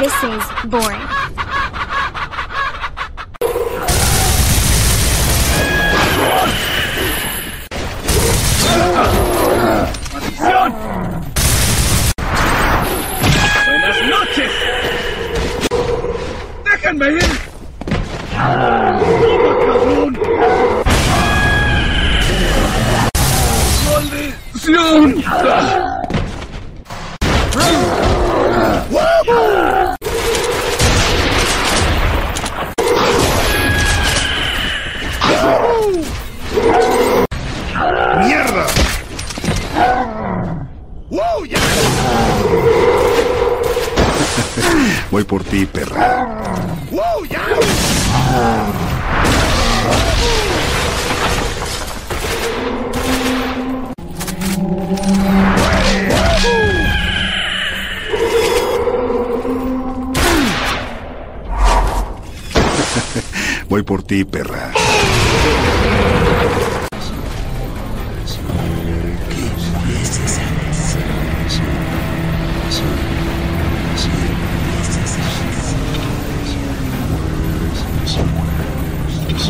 This is boring. Buenas noches. Déjenme ir. Toma, cabrón. Maldición. Voy por ti, perra. ¡Wow, ya! Voy por ti, perra.